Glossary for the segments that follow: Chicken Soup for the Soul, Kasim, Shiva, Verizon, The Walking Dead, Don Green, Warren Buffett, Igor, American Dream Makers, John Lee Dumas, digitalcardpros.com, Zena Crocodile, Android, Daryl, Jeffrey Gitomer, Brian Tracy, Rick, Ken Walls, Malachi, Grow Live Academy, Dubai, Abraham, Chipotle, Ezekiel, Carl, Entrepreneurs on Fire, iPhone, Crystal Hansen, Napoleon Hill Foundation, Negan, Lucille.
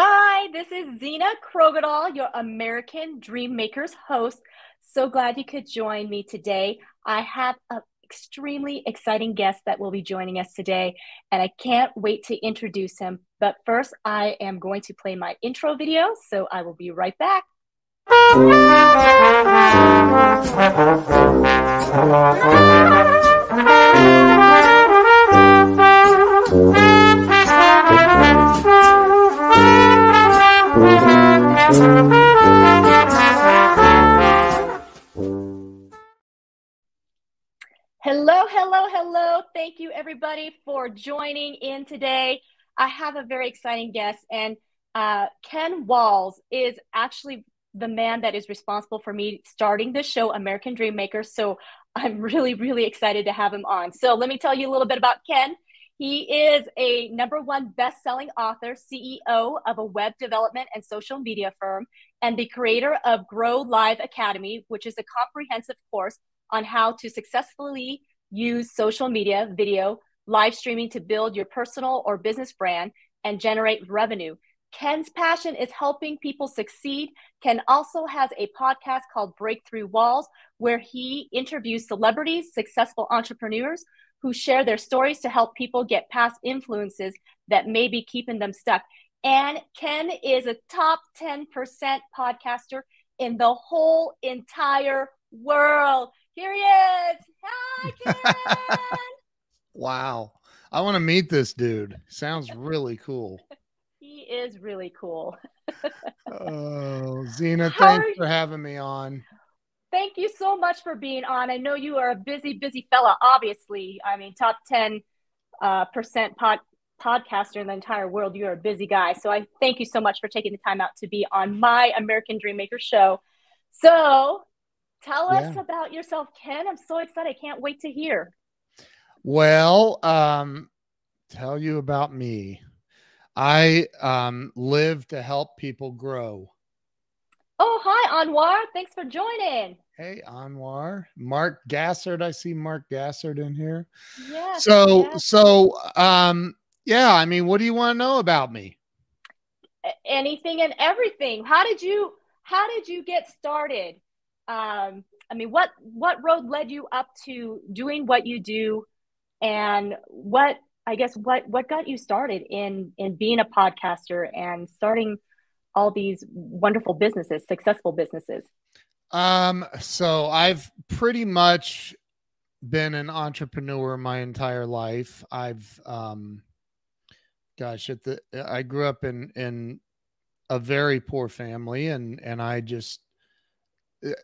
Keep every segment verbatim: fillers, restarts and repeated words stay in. Hi, this is Zena Crocodile, your American Dream Makers host. So glad you could join me today. I have an extremely exciting guest that will be joining us today, and I can't wait to introduce him. But first, I am going to play my intro video, so I will be right back. Hello, hello, hello. Thank you, everybody, for joining in today. I have a very exciting guest, and uh, Ken Walls is actually the man that is responsible for me starting the show, American Dream Makers. So I'm really, really excited to have him on. So let me tell you a little bit about Ken. He is a number one best-selling author, C E O of a web development and social media firm, and the creator of Grow Live Academy, which is a comprehensive course on how to successfully use social media, video, live streaming to build your personal or business brand and generate revenue. Ken's passion is helping people succeed. Ken also has a podcast called Breakthrough Walls, where he interviews celebrities, successful entrepreneurs who share their stories to help people get past influences that may be keeping them stuck. And Ken is a top ten percent podcaster in the whole entire world. Here he is. Hi, Ken. Wow. I want to meet this dude. Sounds really cool. He is really cool. Oh, Zena, thanks for having me on. Thank you so much for being on. I know you are a busy, busy fella, obviously. I mean, top ten percent uh, pod podcaster in the entire world. You're a busy guy. So I thank you so much for taking the time out to be on my American Dream Maker show. So tell us yeah. about yourself, Ken. I'm so excited. I can't wait to hear. Well, um, tell you about me. I um, live to help people grow. Oh, hi, Anwar. Thanks for joining. Hey, Anwar. Mark Gassard. I see Mark Gassard in here. Yeah. So, yeah. so um, yeah, I mean, what do you want to know about me? Anything and everything. How did you, how did you get started? Um, I mean, what, what road led you up to doing what you do, and what, I guess, what, what got you started in, in being a podcaster and starting all these wonderful businesses, successful businesses? Um, so I've pretty much been an entrepreneur my entire life. I've, um, gosh, at the, I grew up in, in a very poor family, and, and I just,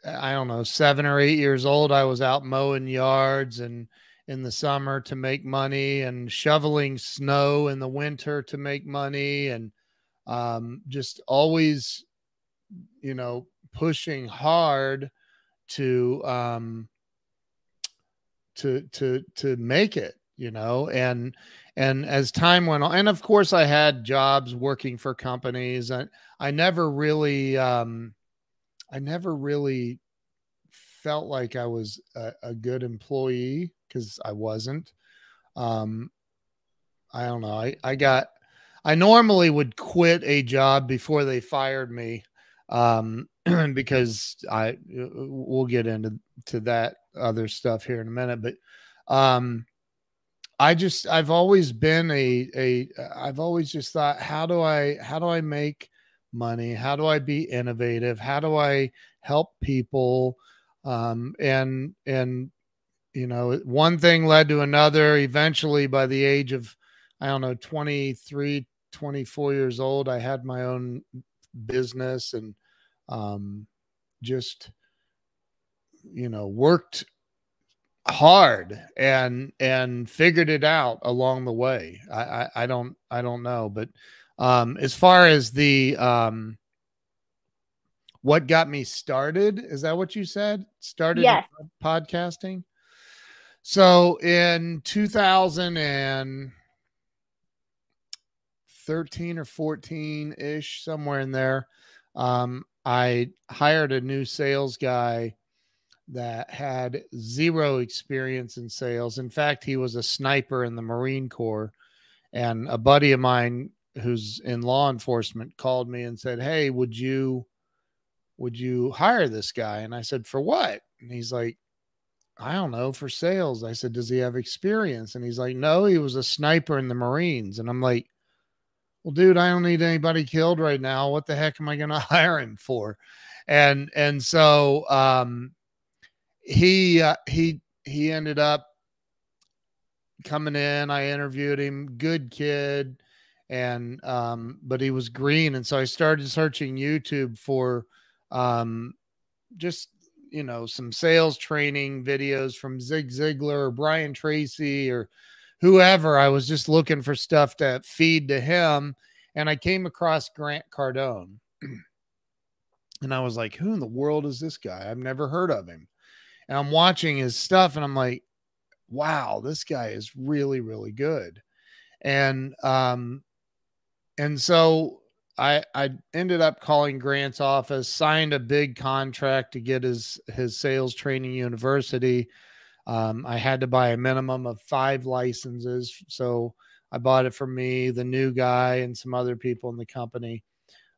I don't know, seven or eight years old, I was out mowing yards and in the summer to make money, and shoveling snow in the winter to make money, and um, just always, you know, pushing hard to, um, to, to, to make it, you know, and, and as time went on, and of course I had jobs working for companies. I, I never really, um, I never really felt like I was a, a good employee, because I wasn't. Um, I don't know. I, I got, I normally would quit a job before they fired me, um, because I, we'll get into to that other stuff here in a minute. But um, I just, I've always been a, a, I've always just thought, how do I, how do I make money? How do I be innovative? How do I help people? Um, and, and, you know, one thing led to another. Eventually, by the age of, I don't know, twenty-three, twenty-four years old, I had my own business, and um, just, you know, worked hard and, and figured it out along the way. I, I, I don't, I don't know, but um, as far as the, um, what got me started, is that what you said? Started yes. podcasting? So in two thousand thirteen or fourteen ish, somewhere in there, um, I hired a new sales guy that had zero experience in sales. In fact, he was a sniper in the Marine Corps, and a buddy of mine who's in law enforcement called me and said, hey, would you, would you hire this guy? And I said, for what? And he's like, I don't know, for sales. I said, does he have experience? And he's like, no, he was a sniper in the Marines. And I'm like, well, dude, I don't need anybody killed right now. What the heck am I going to hire him for? And, and so, um, he, uh, he, he ended up coming in. I interviewed him, good kid. And, um, but he was green. And so I started searching YouTube for, um, just, you know, some sales training videos from Zig Ziglar or Brian Tracy or whoever. I was just looking for stuff to feed to him. And I came across Grant Cardone and I was like, who in the world is this guy? I've never heard of him. And I'm watching his stuff and I'm like, wow, this guy is really, really good. And, um, and so I, I ended up calling Grant's office, signed a big contract to get his, his sales training university. Um, I had to buy a minimum of five licenses. So I bought it for me, the new guy, and some other people in the company.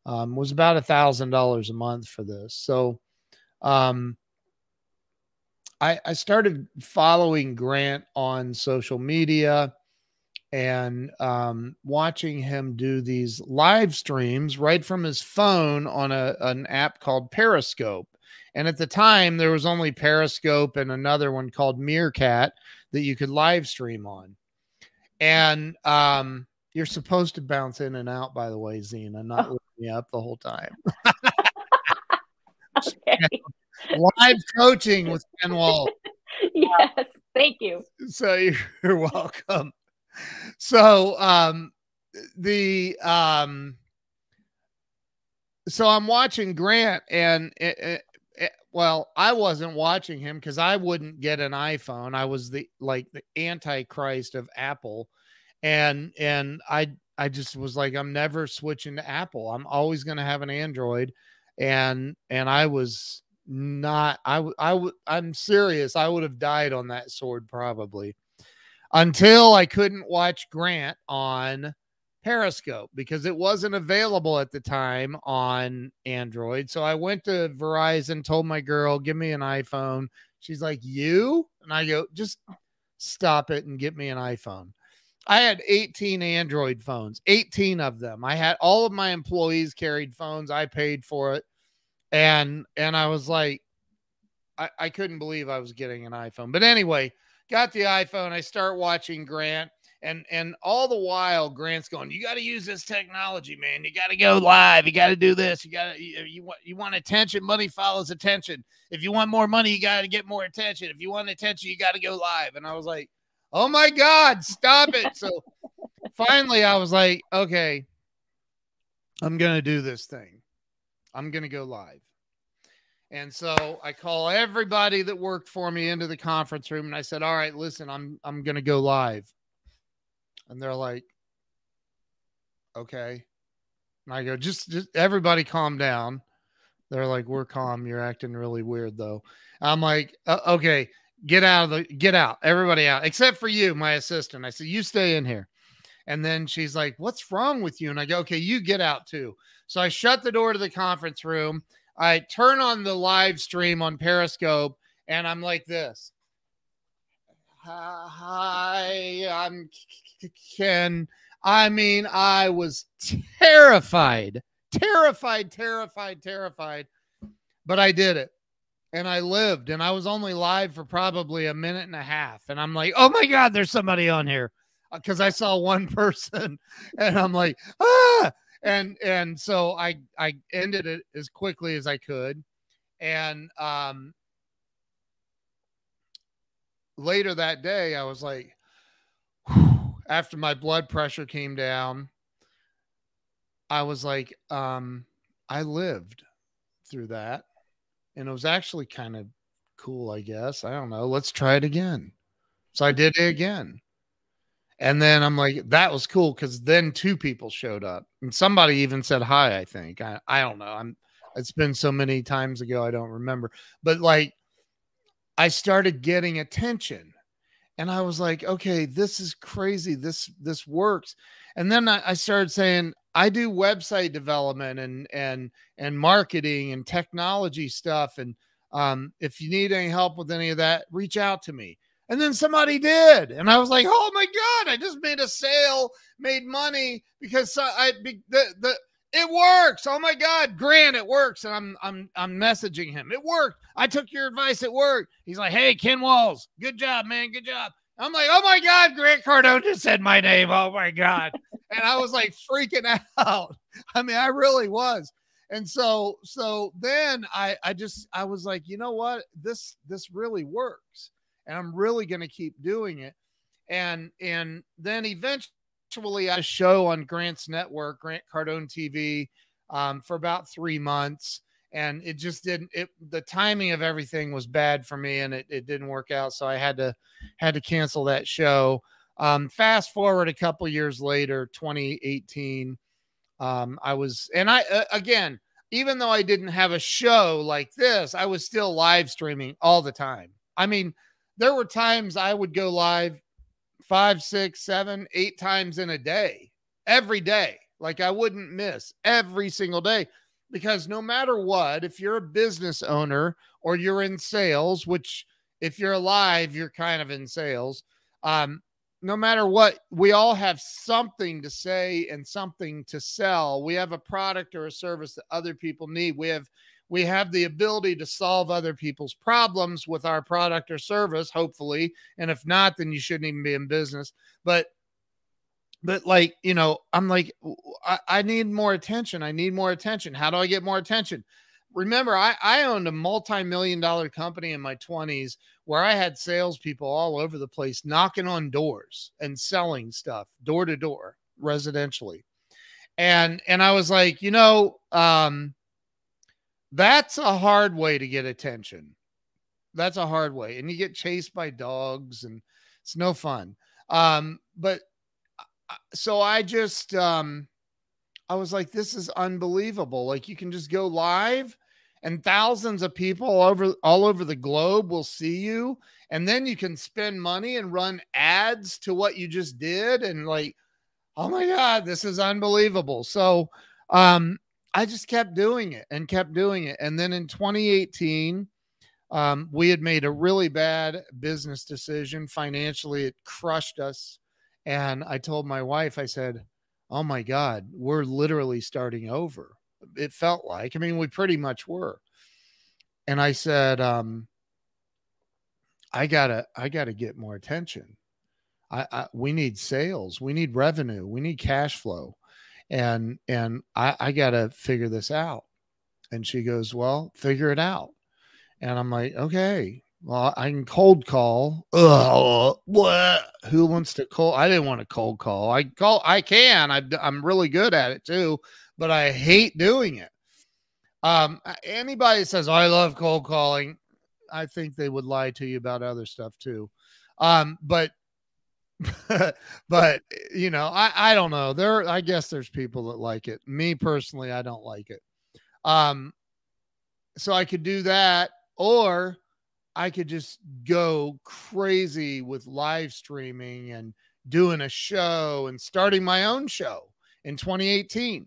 Um, it was about a thousand dollars a month for this. So, um, I, I started following Grant on social media and um, watching him do these live streams right from his phone on a, an app called Periscope. And at the time, there was only Periscope and another one called Meerkat that you could live stream on. And um, you're supposed to bounce in and out, by the way, Zena, not oh. Look me up the whole time. Okay. Live coaching with Ken Walls. Yes, thank you. So you're welcome. So, um, the, um, so I'm watching Grant and it, it, it, well, I wasn't watching him cause I wouldn't get an iPhone. I was the, like the antichrist of Apple. And, and I, I just was like, I'm never switching to Apple. I'm always going to have an Android. And, and I was not, I, I would, I'm serious. I would have died on that sword probably. Until I couldn't watch Grant on Periscope because it wasn't available at the time on Android. So I went to Verizon, told my girl, give me an iPhone. She's like, you? And I go, just stop it and get me an iPhone. I had eighteen Android phones, eighteen of them. I had all of my employees carried phones. I paid for it. And, and I was like, I, I couldn't believe I was getting an iPhone. But anyway, got the iPhone. I start watching Grant and, and all the while Grant's going, you got to use this technology, man. You got to go live. You got to do this. You got to, you, you want, you want attention. Money follows attention. If you want more money, you got to get more attention. If you want attention, you got to go live. And I was like, oh my God, stop it. So finally I was like, okay, I'm going to do this thing. I'm going to go live. And so I call everybody that worked for me into the conference room. And I said, all right, listen, I'm, I'm going to go live. And they're like, okay. And I go, just, just everybody calm down. They're like, we're calm. You're acting really weird though. I'm like, uh, okay, get out of the, get out, everybody out, except for you, my assistant. I said, you stay in here. And then she's like, what's wrong with you? And I go, okay, you get out too. So I shut the door to the conference room. I turn on the live stream on Periscope and I'm like this. Hi, I'm Ken. I mean, I was terrified, terrified, terrified, terrified, but I did it and I lived and I was only live for probably a minute and a half. And I'm like, oh my God, there's somebody on here. Cause I saw one person and I'm like, ah, And, and so I, I ended it as quickly as I could. And, um, later that day, I was like, whew, after my blood pressure came down, I was like, um, I lived through that and it was actually kind of cool, I guess. I don't know. Let's try it again. So I did it again. And then I'm like, that was cool. Cause then two people showed up and somebody even said hi, I think. I, I don't know. I'm, it's been so many times ago. I don't remember, but like I started getting attention and I was like, okay, this is crazy. This, this works. And then I, I started saying, I do website development and, and, and marketing and technology stuff. And um, if you need any help with any of that, reach out to me. And then somebody did. And I was like, oh my God, I just made a sale, made money because I, the, the, it works. Oh my God, Grant, it works. And I'm, I'm, I'm messaging him. It worked. I took your advice. It worked. He's like, hey, Ken Walls, good job, man. Good job. I'm like, oh my God, Grant Cardone just said my name. Oh my God. And I was like freaking out. I mean, I really was. And so, so then I, I just, I was like, you know what, this, this really works. And I'm really going to keep doing it. And, and then eventually I show on Grant's network, Grant Cardone T V, um, for about three months. And it just didn't, it, the timing of everything was bad for me and it, it didn't work out. So I had to, had to cancel that show. Um, fast forward a couple years later, twenty eighteen, um, I was, and I, uh, again, even though I didn't have a show like this, I was still live streaming all the time. I mean, there were times I would go live five, six, seven, eight times in a day, every day. Like I wouldn't miss every single day because no matter what, if you're a business owner or you're in sales, which if you're alive, you're kind of in sales. Um, no matter what, we all have something to say and something to sell. We have a product or a service that other people need. We have We have the ability to solve other people's problems with our product or service, hopefully. And if not, then you shouldn't even be in business. But, but like, you know, I'm like, I, I need more attention. I need more attention. How do I get more attention? Remember, I, I owned a multi-million dollar company in my twenties where I had salespeople all over the place, knocking on doors and selling stuff door to door residentially. And, and I was like, you know, um, that's a hard way to get attention. That's a hard way. And you get chased by dogs and it's no fun. Um, but so I just, um, I was like, this is unbelievable. Like you can just go live and thousands of people all over, all over the globe will see you. And then you can spend money and run ads to what you just did. And like, oh my God, this is unbelievable. So, um, I just kept doing it and kept doing it. And then in twenty eighteen, um, we had made a really bad business decision. Financially, it crushed us. And I told my wife, I said, oh my God, we're literally starting over. It felt like, I mean, we pretty much were. And I said, um, I gotta, I gotta get more attention. I, I, we need sales. We need revenue. We need cash flow. And, and I, I got to figure this out. And she goes, well, figure it out. And I'm like, okay, well, I can cold call. Ugh, what? Who wants to cold? I didn't want to cold call. I call, I can, I, I'm really good at it too, but I hate doing it. Um, anybody that says, oh, I love cold calling, I think they would lie to you about other stuff too. Um, but but you know, I, I don't know there. I guess there's people that like it. Me personally, I don't like it. Um, so I could do that, or I could just go crazy with live streaming and doing a show and starting my own show in twenty eighteen.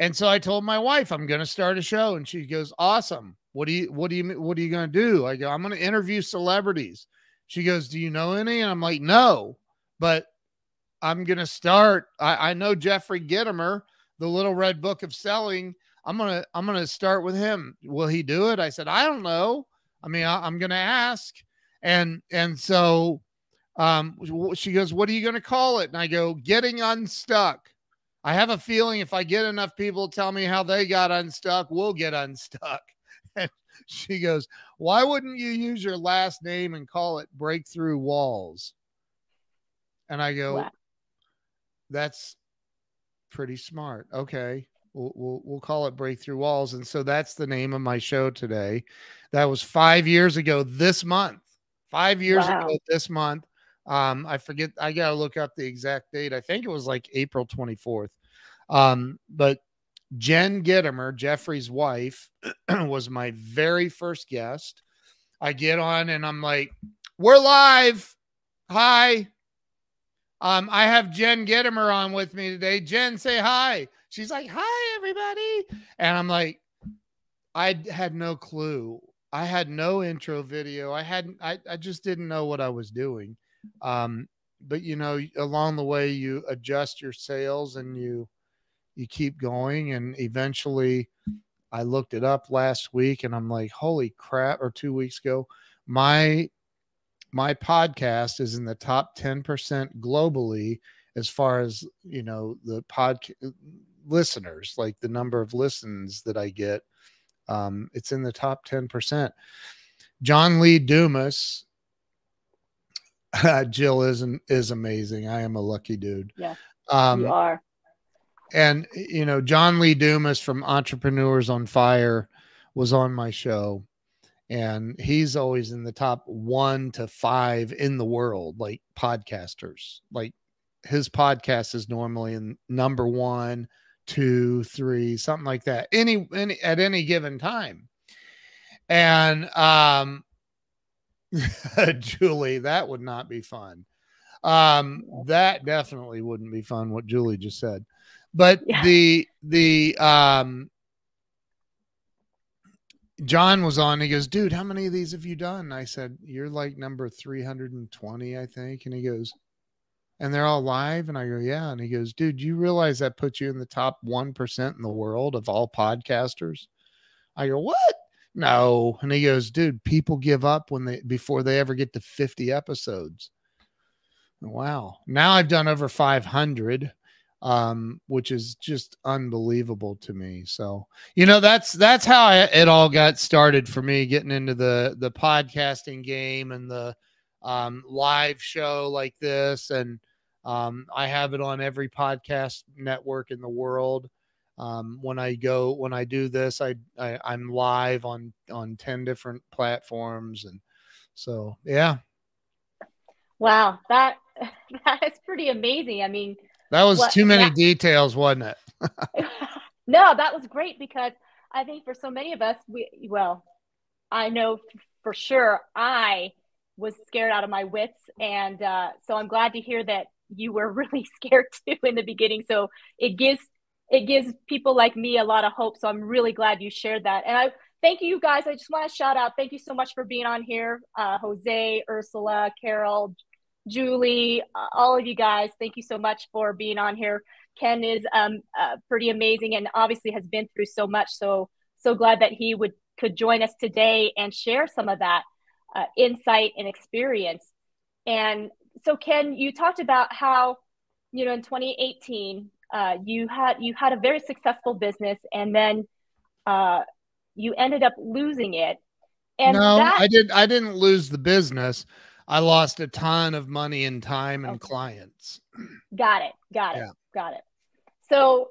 And so I told my wife, I'm going to start a show. And she goes, awesome. What do you, what do you, what are you going to do? I go, I'm going to interview celebrities. She goes, do you know any? And I'm like, no, but I'm going to start. I, I know Jeffrey Gitomer, the Little Red Book of Selling. I'm going to, I'm going to start with him. Will he do it? I said, I don't know. I mean, I, I'm going to ask. And, and so um, she goes, what are you going to call it? And I go, Getting Unstuck. I have a feeling if I get enough people to tell me how they got unstuck, we'll get unstuck. And she goes, why wouldn't you use your last name and call it Breakthrough Walls? And I go, wow. That's pretty smart. Okay. We'll, we'll, we'll call it Breakthrough Walls. And so that's the name of my show today. That was five years ago this month, five years wow. ago this month. Um, I forget. I got to look up the exact date. I think it was like April twenty-fourth. Um, but Jen Gitomer, Jeffrey's wife, was my very first guest. I get on and I'm like, we're live. Hi. Um, I have Jen Gitomer on with me today. Jen, say hi. She's like, hi, everybody. And I'm like, I had no clue. I had no intro video. I hadn't, I, I just didn't know what I was doing. Um, but you know, along the way you adjust your sales and you, you keep going. And eventually I looked it up last week and I'm like, holy crap. Or two weeks ago, my, my podcast is in the top ten percent globally as far as, you know, the pod listeners, like the number of listens that I get. Um, it's in the top ten percent. John Lee Dumas, Jill is, is amazing. I am a lucky dude. Yeah, um, you are. And, you know, John Lee Dumas from Entrepreneurs on Fire was on my show. And he's always in the top one to five in the world, like podcasters. Like his podcast is normally in number one, two, three, something like that. Any, any at any given time. And um, Julie, that would not be fun. Um, that definitely wouldn't be fun. What Julie just said, but yeah. the the um. John was on, he goes, dude, how many of these have you done? And I said, you're like number three hundred twenty, I think. And he goes, and they're all live. And I go, yeah. And he goes, dude, you realize that puts you in the top one percent in the world of all podcasters? I go, what? No. And he goes, dude, people give up when they, before they ever get to fifty episodes. Wow. Now I've done over five hundred. Um, which is just unbelievable to me. So, you know, that's, that's how I, it all got started for me, getting into the, the podcasting game and the, um, live show like this. And, um, I have it on every podcast network in the world. Um, when I go, when I do this, I, I I'm live on, on ten different platforms. And so, yeah. Wow. That, that is pretty amazing. I mean, that was well, too many that, details, wasn't it? No, that was great because I think for so many of us, we, well, I know for sure I was scared out of my wits. And uh, so I'm glad to hear that you were really scared too in the beginning. So it gives, it gives people like me a lot of hope. So I'm really glad you shared that. And I thank you guys. I just want to shout out. Thank you so much for being on here. Uh, Jose, Ursula, Carol, Julie, uh, all of you guys, thank you so much for being on here. Ken is um, uh, pretty amazing and obviously has been through so much. So, so glad that he would could join us today and share some of that uh, insight and experience. And so, Ken, you talked about how, you know, in twenty eighteen, uh, you had you had a very successful business, and then uh, you ended up losing it. And no, that I did. I didn't lose the business. I lost a ton of money and time and okay. clients. Got it. Got it. Yeah. Got it. So,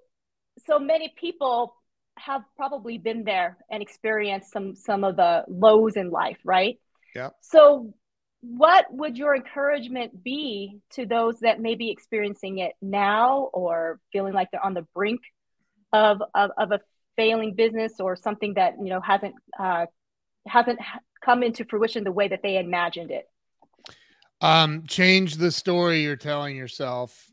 so many people have probably been there and experienced some, some of the lows in life, right? Yeah. So what would your encouragement be to those that may be experiencing it now or feeling like they're on the brink of, of, of a failing business or something that, you know, hasn't, uh, hasn't come into fruition the way that they imagined it? Um, change the story you're telling yourself.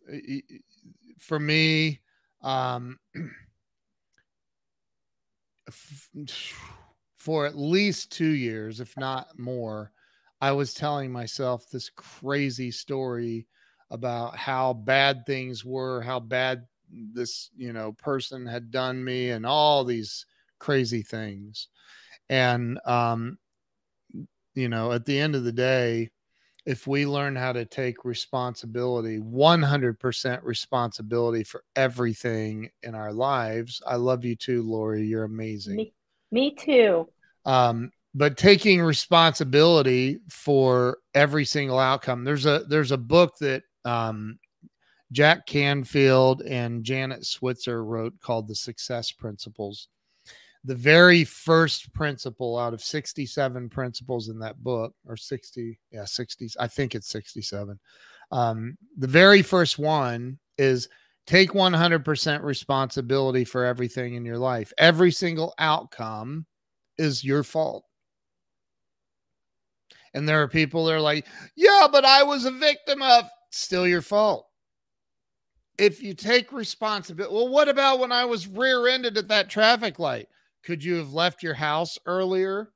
For me, um, for at least two years, if not more, I was telling myself this crazy story about how bad things were, how bad this, you know, person had done me and all these crazy things. And, um, you know, at the end of the day, if we learn how to take responsibility, one hundred percent responsibility for everything in our lives. I love you too, Lori. You're amazing. Me, me too. Um, but taking responsibility for every single outcome. There's a, there's a book that um, Jack Canfield and Janet Switzer wrote called The Success Principles. The very first principle out of sixty-seven principles in that book, or sixty, yeah, sixty, I think it's sixty-seven. Um, the very first one is take one hundred percent responsibility for everything in your life. Every single outcome is your fault. And there are people that are like, yeah, but I was a victim of, still your fault. If you take responsibility, well, what about when I was rear-ended at that traffic light? Could you have left your house earlier?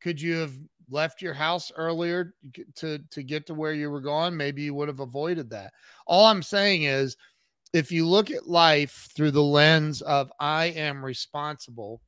Could you have left your house earlier to, to get to where you were going? Maybe you would have avoided that. All I'm saying is, if you look at life through the lens of I am responsible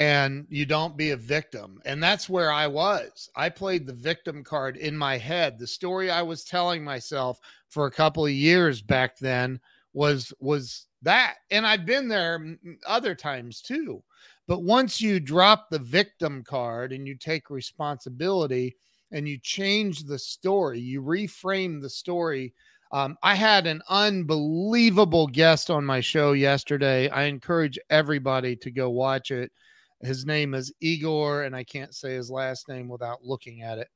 and you don't be a victim, and that's where I was. I played the victim card in my head. The story I was telling myself for a couple of years back then was, was that. And I've been there other times too. But once you drop the victim card and you take responsibility and you change the story, you reframe the story. Um, I had an unbelievable guest on my show yesterday. I encourage everybody to go watch it. His name is Igor, and I can't say his last name without looking at it.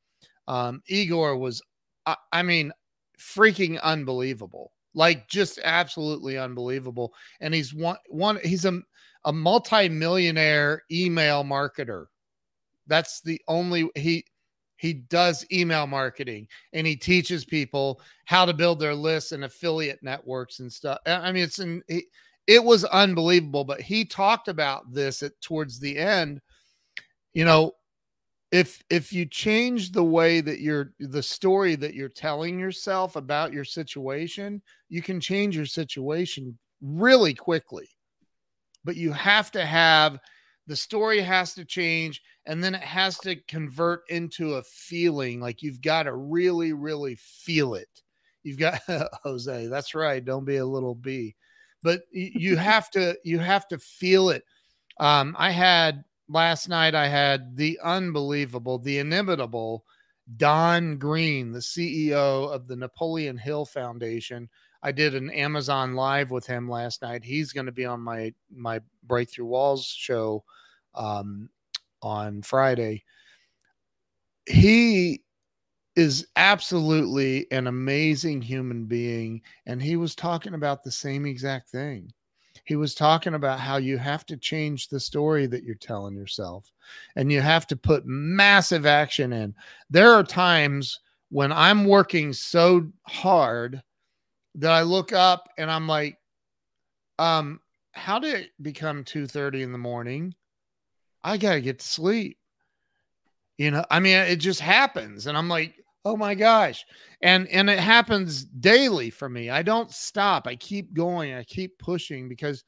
Um, Igor was, I, I mean, freaking unbelievable, like just absolutely unbelievable. And he's one, one he's a, a multi-millionaire email marketer. That's the only, he... He does email marketing, and he teaches people how to build their lists and affiliate networks and stuff. I mean, it's in, it, it was unbelievable, but he talked about this at, towards the end. You know, if if you change the way that you're, the story that you're telling yourself about your situation, you can change your situation really quickly. But you have to have, the story has to change, and then it has to convert into a feeling. Like you've got to really, really feel it. You've got Jose. That's right. Don't be a little bee, but you have to, you have to feel it. Um, I had last night, I had the unbelievable, the inimitable Don Green, the C E O of the Napoleon Hill Foundation. I did an Amazon Live with him last night. He's going to be on my, my Breakthrough Walls show um, on Friday. He is absolutely an amazing human being. And he was talking about the same exact thing. He was talking about how you have to change the story that you're telling yourself, and you have to put massive action in. There are times when I'm working so hard that I look up and I'm like, um, how did it become two thirty in the morning? I got to get to sleep. You know, I mean, it just happens. And I'm like, oh my gosh. And, and it happens daily for me. I don't stop. I keep going. I keep pushing, because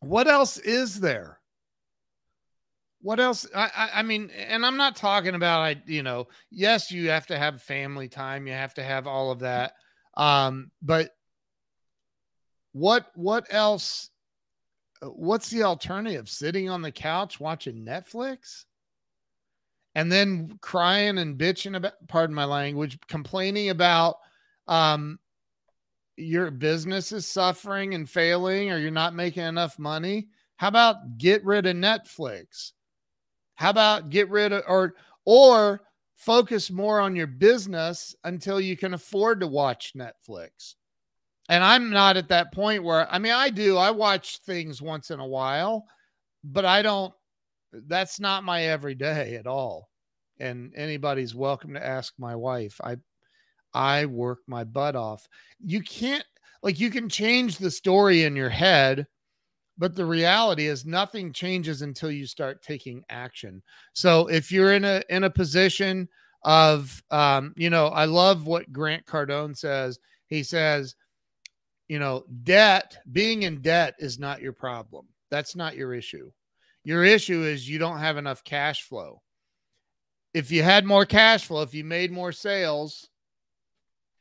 what else is there? What else? I, I, I mean, and I'm not talking about, I, you know, yes, you have to have family time. You have to have all of that. Um, but what, what else, what's the alternative? Sitting on the couch, watching Netflix, and then crying and bitching about, pardon my language, complaining about, um, your business is suffering and failing, or you're not making enough money. How about get rid of Netflix? How about get rid of, or, or, focus more on your business until you can afford to watch Netflix. And I'm not at that point where, I mean, I do, I watch things once in a while, but I don't, that's not my everyday at all. And anybody's welcome to ask my wife. I, I work my butt off. You can't, like, you can change the story in your head, but the reality is nothing changes until you start taking action. So if you're in a, in a position of, um, you know, I love what Grant Cardone says. He says, you know, debt, being in debt is not your problem. That's not your issue. Your issue is you don't have enough cash flow. If you had more cash flow, if you made more sales,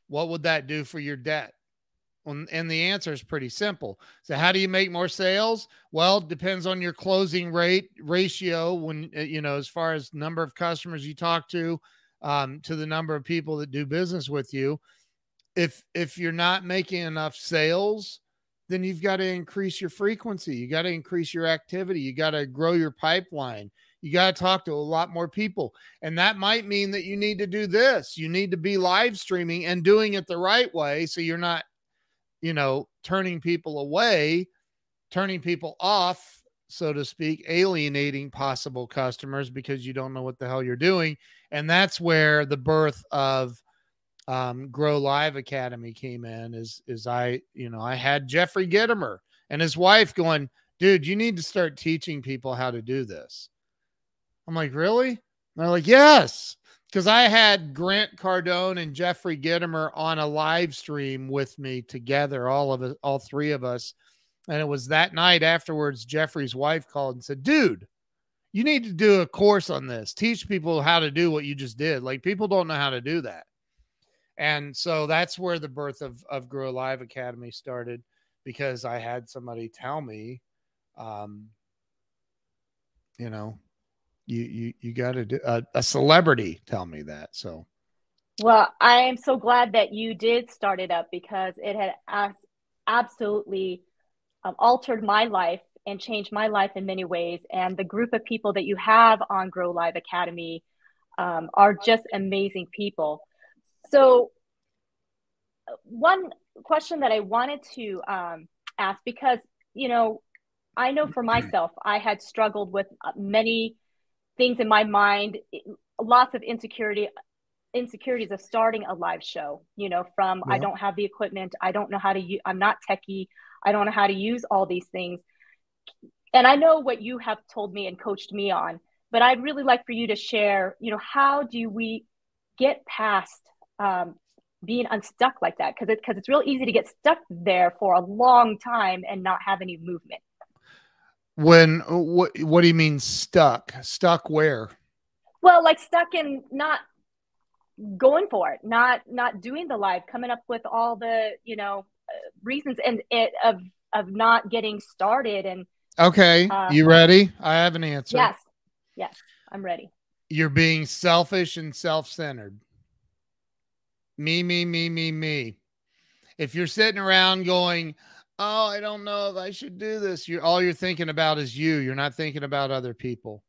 what would that do for your debt? And the answer is pretty simple. So how do you make more sales? Well, it depends on your closing rate ratio when, you know, as far as number of customers you talk to, um, to the number of people that do business with you. If, if you're not making enough sales, then you've got to increase your frequency. You got to increase your activity. You got to grow your pipeline. You got to talk to a lot more people. And that might mean that you need to do this. You need to be live streaming and doing it the right way. So you're not, you know, turning people away, turning people off, so to speak, alienating possible customers because you don't know what the hell you're doing. And that's where the birth of um, Grow Live Academy came in is, is I, you know, I had Jeffrey Gitomer and his wife going, dude, you need to start teaching people how to do this. I'm like, really? And they're like, yes. Because I had Grant Cardone and Jeffrey Gitomer on a live stream with me together, all of us, all three of us. And it was that night afterwards, Jeffrey's wife called and said, dude, you need to do a course on this. Teach people how to do what you just did. Like, people don't know how to do that. And so that's where the birth of, of Grow Live Academy started, because I had somebody tell me, um, you know, you, you, you got to do uh, a celebrity tell me that. So, well, I am so glad that you did start it up, because it had absolutely um, altered my life and changed my life in many ways. And the group of people that you have on Grow Live Academy um, are just amazing people. So one question that I wanted to um, ask, because, you know, I know for myself, I had struggled with many things in my mind, lots of insecurity, insecurities of starting a live show, you know, from yeah. I don't have the equipment. I don't know how to use, I'm not techie. I don't know how to use all these things. And I know what you have told me and coached me on, but I'd really like for you to share, you know, how do we get past um, being unstuck like that? Because it, because it's real easy to get stuck there for a long time and not have any movement. When, what, what do you mean stuck? Stuck where? Well, like stuck in not going for it, not, not doing the live, coming up with all the, you know, reasons and it of, of not getting started. And okay. Um, you ready? I have an answer. Yes. Yes. I'm ready. You're being selfish and self-centered. Me, me, me, me, me. If you're sitting around going, oh, I don't know if I should do this, you're all you're thinking about is you. You're not thinking about other people.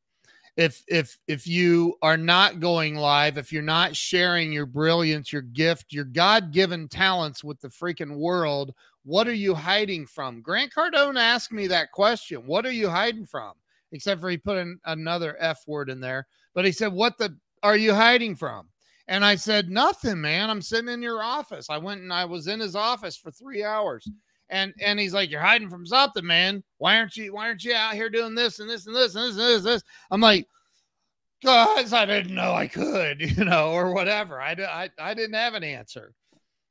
If, if, if you are not going live, if you're not sharing your brilliance, your gift, your God-given talents with the freaking world, what are you hiding from? Grant Cardone asked me that question. What are you hiding from? Except for he put in another F word in there. But he said, what the are you hiding from? And I said, nothing, man. I'm sitting in your office. I went and I was in his office for three hours. And and he's like, you're hiding from something, man. Why aren't you why aren't you out here doing this and this and this and this and this? And this? I'm like, guys, I didn't know I could, you know, or whatever. I, I, I didn't have an answer.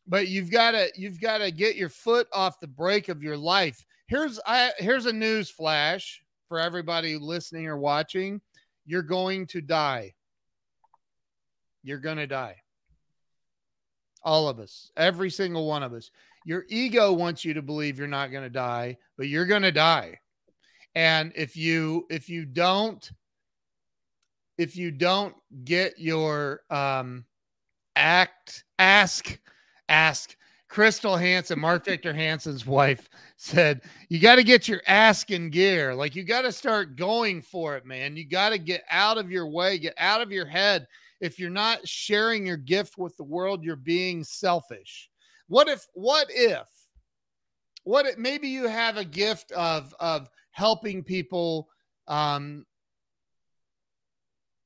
But you've got to you've got to get your foot off the brake of your life. Here's I here's a news flash for everybody listening or watching. You're going to die. You're going to die. All of us, every single one of us. Your ego wants you to believe you're not going to die, but you're going to die. And if you, if you don't, if you don't get your, um, act, ask, ask Crystal Hansen, Mark Victor Hansen's wife said, you got to get your ask in gear. Like, you got to start going for it, man. You got to get out of your way, get out of your head. If you're not sharing your gift with the world, you're being selfish. What if, what if, what if maybe you have a gift of, of helping people, um,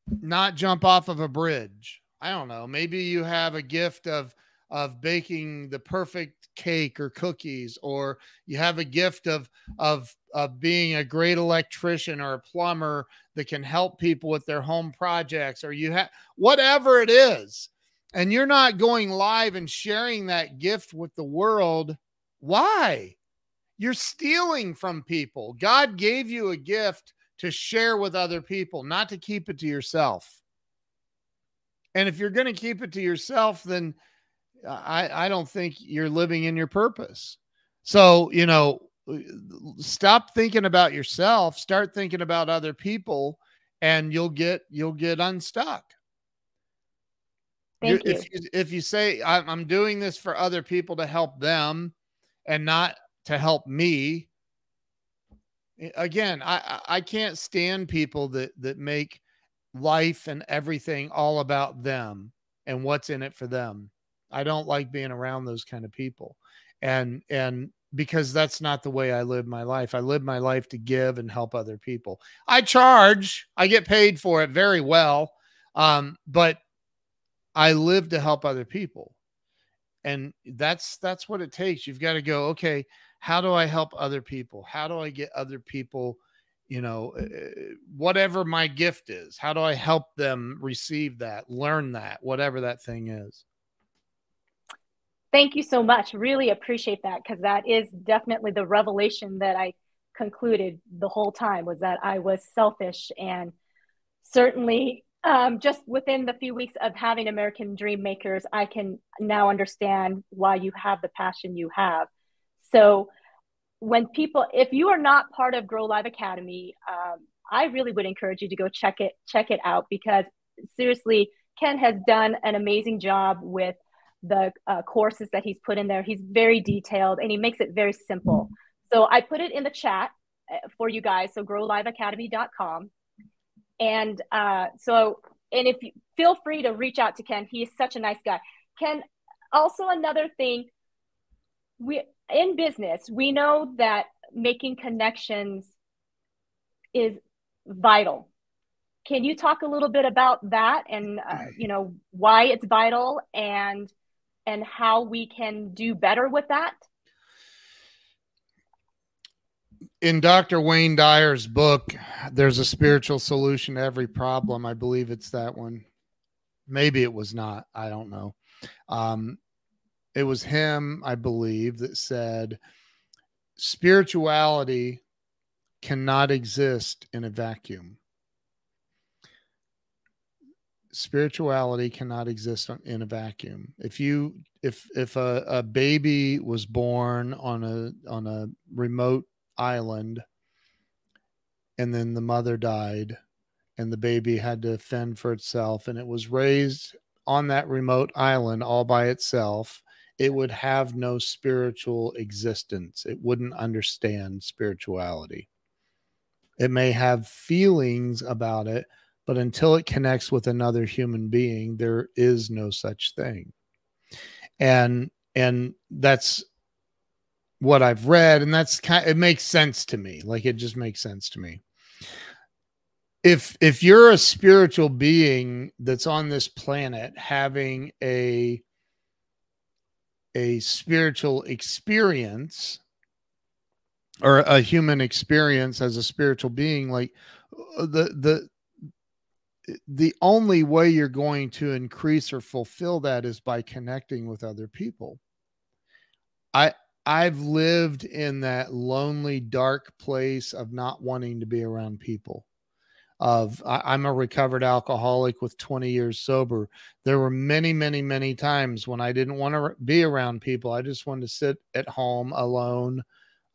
not jump off of a bridge. I don't know. Maybe you have a gift of, of baking the perfect cake or cookies, or you have a gift of, of, of being a great electrician or a plumber that can help people with their home projects, or you have whatever it is, and you're not going live and sharing that gift with the world. Why? You're stealing from people. God gave you a gift to share with other people, not to keep it to yourself. And if you're going to keep it to yourself, then I, I don't think you're living in your purpose. So, you know, stop thinking about yourself, start thinking about other people, and you'll get, you'll get unstuck. Thank you. If you, if you say, I'm doing this for other people to help them and not to help me. Again, I, I can't stand people that, that make life and everything all about them and what's in it for them. I don't like being around those kind of people. And, and because that's not the way I live my life. I live my life to give and help other people. I charge, I get paid for it very well. Um, but I live to help other people. And that's, that's what it takes. You've got to go, okay, how do I help other people? How do I get other people, you know, whatever my gift is, how do I help them receive that, learn that, whatever that thing is? Thank you so much. Really appreciate that, because that is definitely the revelation that I concluded the whole time, was that I was selfish. And certainly um, just within the few weeks of having American Dream Makers, I can now understand why you have the passion you have. So when people, if you are not part of Grow Live Academy, um, I really would encourage you to go check it, check it out, because seriously, Ken has done an amazing job with the uh, courses that he's put in there. He's very detailed and he makes it very simple. So I put it in the chat for you guys. So grow live academy dot com. And uh, so, and if you feel free to reach out to Ken, he is such a nice guy. Ken, also another thing, we in business, we know that making connections is vital. Can you talk a little bit about that and, uh, you know, why it's vital and, and how we can do better with that? In Doctor Wayne Dyer's book, there's a spiritual solution to every problem. I believe it's that one. Maybe it was not. I don't know. Um, it was him, I believe, that said spirituality cannot exist in a vacuum. Spirituality cannot exist in a vacuum. If you, if, if a, a baby was born on a, on a remote island, and then the mother died and the baby had to fend for itself, and it was raised on that remote island all by itself, it would have no spiritual existence. It wouldn't understand spirituality. It may have feelings about it, but until it connects with another human being, there is no such thing. And, and that's what I've read, and that's kind of, it makes sense to me. Like, it just makes sense to me. If, if you're a spiritual being that's on this planet having a, a spiritual experience or a human experience as a spiritual being, like the, the, the only way you're going to increase or fulfill that is by connecting with other people. I, I've lived in that lonely, dark place of not wanting to be around people. Of I, I'm a recovered alcoholic with twenty years sober. There were many, many, many times when I didn't want to be around people. I just wanted to sit at home alone,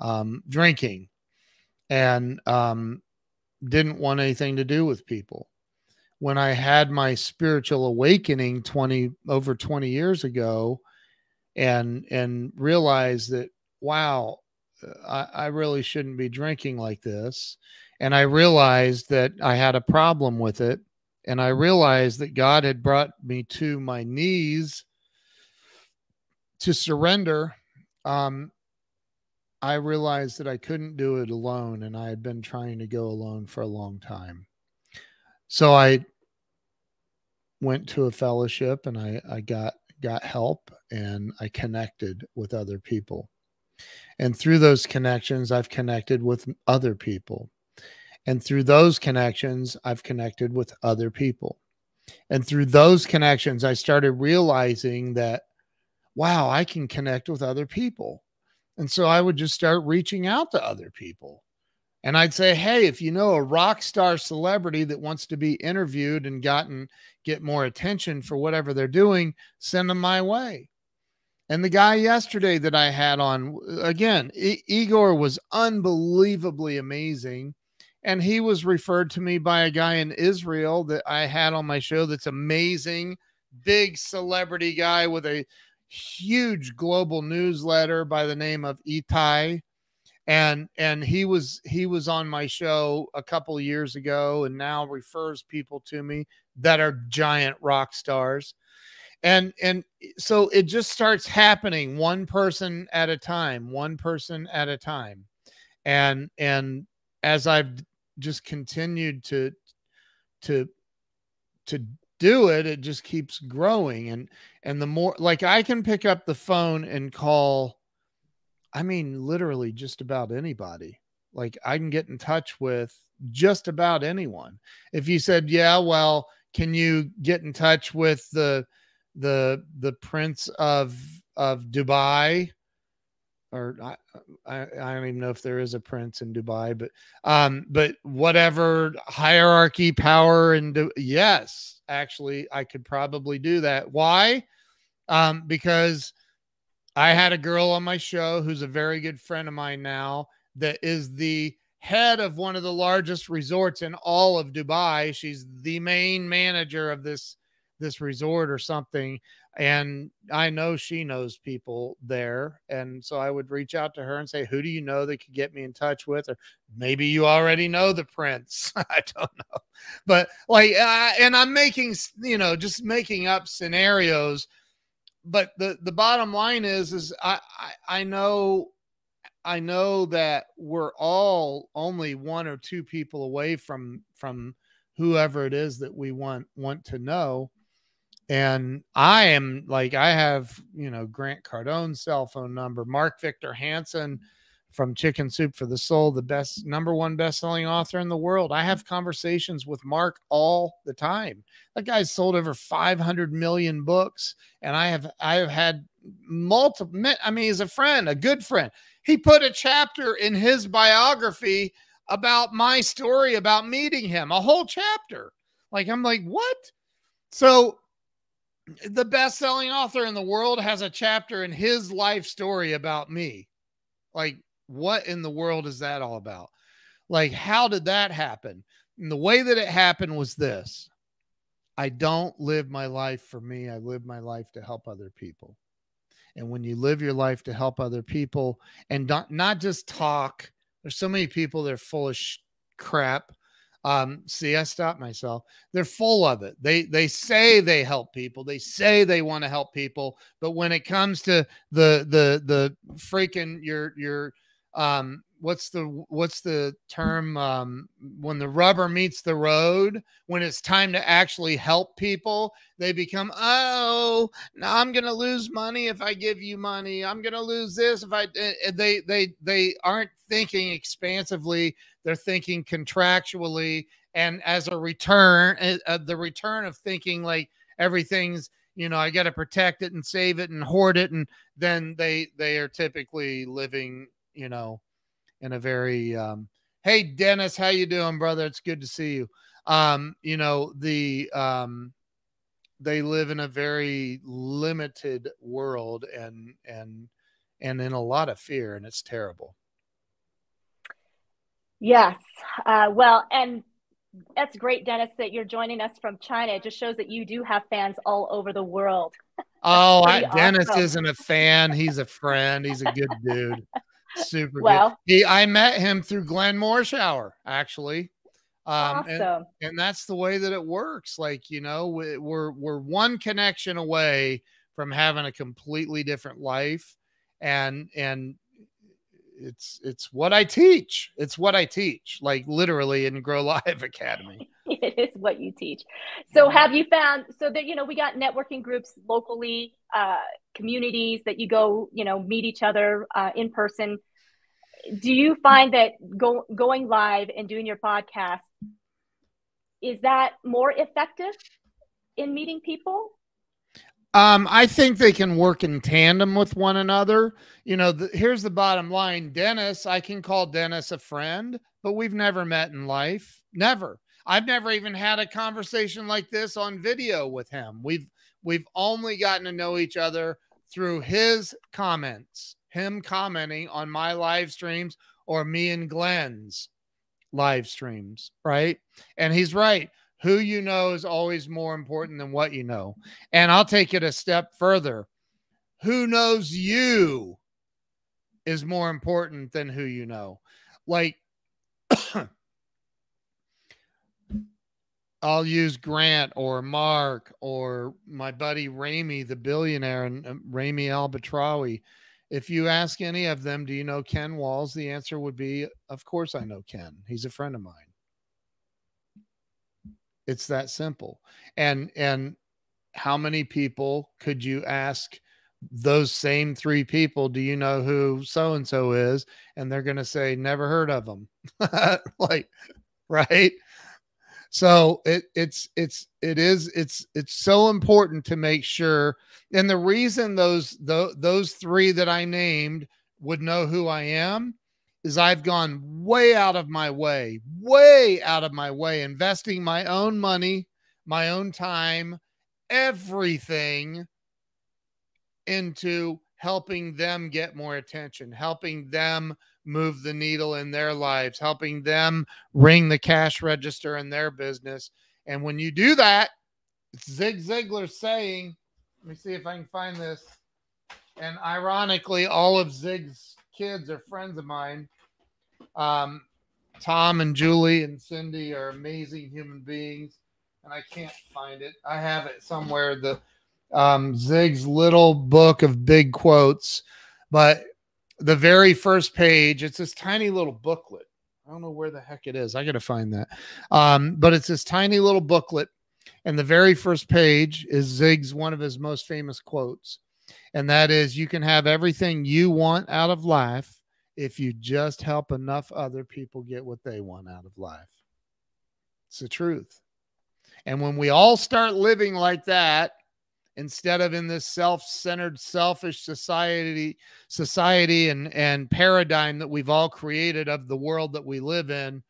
um, drinking, and um, didn't want anything to do with people. When I had my spiritual awakening twenty over twenty years ago, and, and realize that, wow, I, I really shouldn't be drinking like this. And I realized that I had a problem with it. And I realized that God had brought me to my knees to surrender. Um, I realized that I couldn't do it alone. And I had been trying to go alone for a long time. So I went to a fellowship and I, I got, got help, and I connected with other people. And through those connections, I've connected with other people. And through those connections, I've connected with other people. And through those connections, I started realizing that, wow, I can connect with other people. And so I would just start reaching out to other people. And I'd say, hey, if you know a rock star celebrity that wants to be interviewed and gotten get more attention for whatever they're doing, send them my way. And the guy yesterday that I had on, again, I Igor was unbelievably amazing. And he was referred to me by a guy in Israel that I had on my show that's amazing, big celebrity guy with a huge global newsletter by the name of Itai. And, and he was, he was on my show a couple of years ago and now refers people to me that are giant rock stars. And, and so it just starts happening one person at a time, one person at a time. And, and as I've just continued to, to, to do it, it just keeps growing. And, and the more, like, I can pick up the phone and call, I mean, literally just about anybody. Like, I can get in touch with just about anyone. If you said, yeah, well, can you get in touch with the, the, the Prince of, of Dubai? Or I, I, I don't even know if there is a prince in Dubai, but, um, but whatever hierarchy, power, and yes, actually I could probably do that. Why? Um, because I had a girl on my show who's a very good friend of mine now that is the head of one of the largest resorts in all of Dubai. She's the main manager of this, this resort or something. And I know she knows people there. And so I would reach out to her and say, who do you know that could get me in touch with? Or maybe you already know the prince. I don't know. But like, uh, and I'm making, you know, just making up scenarios. But the, the bottom line is, is I, I, I know, I know that we're all only one or two people away from, from whoever it is that we want, want to know. And I am like, I have, you know, Grant Cardone's cell phone number, Mark Victor Hansen from Chicken Soup for the Soul, the best number one best-selling author in the world. I have conversations with Mark all the time. That guy's sold over five hundred million books. And I have, I have had multiple, I mean, he's a friend, a good friend. He put a chapter in his biography about my story, about meeting him, a whole chapter. Like, I'm like, what? So the best-selling author in the world has a chapter in his life story about me. Like, what in the world is that all about? Like, how did that happen? And the way that it happened was this. I don't live my life for me. I live my life to help other people. And when you live your life to help other people and not, not just talk, there's so many people that are full of sh crap. Um, see, I stopped myself. They're full of it. They, they say they help people. They say they want to help people. But when it comes to the, the, the freaking your, your, um, what's the, what's the term, um, when the rubber meets the road, when it's time to actually help people, they become, oh, now I'm going to lose money if I give you money. I'm going to lose this. If I, they, they, they aren't thinking expansively. They're thinking contractually, and as a return, uh, the return of thinking like everything's, you know, I got to protect it and save it and hoard it. And then they, they are typically living, you know, in a very, um, hey, Dennis, how you doing, brother? It's good to see you. Um, you know, the, um, they live in a very limited world and, and, and in a lot of fear, and it's terrible. Yes. Uh, well, and that's great, Dennis, that you're joining us from China. It just shows that you do have fans all over the world. Oh, I, Dennis awesome. Isn't a fan. He's a friend. He's a good dude. Super well, good. He, I met him through Glenn Morshower, actually. Um, awesome. And, and that's the way that it works. Like, you know, we, we're, we're one connection away from having a completely different life. And, and, it's, it's what I teach. It's what I teach, like literally in Grow Live Academy. It is what you teach. So have you found, so that, you know, we got networking groups locally, uh, communities that you go, you know, meet each other uh, in person. Do you find that go, going live and doing your podcast, is that more effective in meeting people? Um, I think they can work in tandem with one another. You know, the, here's the bottom line. Dennis, I can call Dennis a friend, but we've never met in life. Never. I've never even had a conversation like this on video with him. We've, we've only gotten to know each other through his comments, him commenting on my live streams or me and Glenn's live streams. Right. And he's right. Who you know is always more important than what you know. And I'll take it a step further. Who knows you is more important than who you know. Like, I'll use Grant or Mark or my buddy Ramey, the billionaire, and uh, Ramey Albatrawi. If you ask any of them, do you know Ken Walls? The answer would be, of course I know Ken. He's a friend of mine. It's that simple. And, and how many people could you ask those same three people, do you know who so-and-so is? And they're going to say, never heard of them. Like, right. So it, it's, it's, it is, it's, it's so important to make sure. And the reason those, th those three that I named would know who I am is I've gone way out of my way, way out of my way, investing my own money, my own time, everything into helping them get more attention, helping them move the needle in their lives, helping them ring the cash register in their business. And when you do that, it's Zig Ziglar saying, let me see if I can find this. And ironically, all of Zig's kids are friends of mine. Um, Tom and Julie and Cindy are amazing human beings. And I can't find it. I have it somewhere. The um, Zig's little book of big quotes, but the very first page, it's this tiny little booklet. I don't know where the heck it is. I got to find that. Um, but it's this tiny little booklet. And the very first page is Zig's, one of his most famous quotes. And that is, you can have everything you want out of life if you just help enough other people get what they want out of life. It's the truth. And when we all start living like that, instead of in this self-centered, selfish society, society and, and paradigm that we've all created of the world that we live in,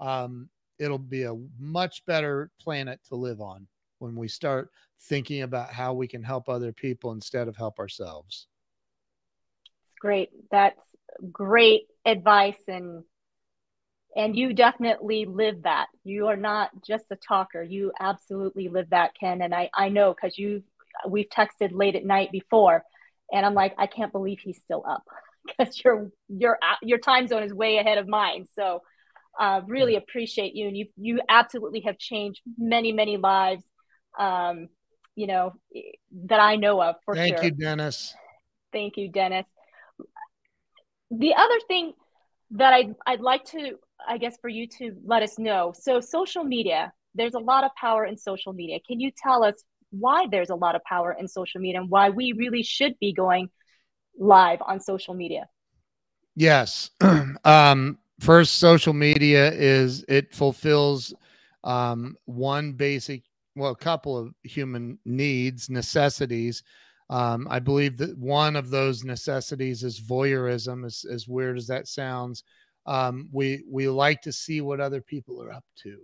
um, it'll be a much better planet to live on when we start thinking about how we can help other people instead of help ourselves. Great. That's great advice. And And you definitely live that. You are not just a talker. You absolutely live that, Ken. And I, I know, because you, we've texted late at night before, and I'm like, I can't believe he's still up, because your your your time zone is way ahead of mine. So, uh, really appreciate you, and you you absolutely have changed many many lives, um, you know, that I know of for sure. Thank you, Dennis. Thank you, Dennis. The other thing that I I'd, I'd like to, I guess, for you to let us know. So social media, there's a lot of power in social media. Can you tell us why there's a lot of power in social media and why we really should be going live on social media? Yes. um, first, social media is, it fulfills um, one basic, well, a couple of human needs, necessities. Um, I believe that one of those necessities is voyeurism, as, as weird as that sounds. Um, we, we like to see what other people are up to.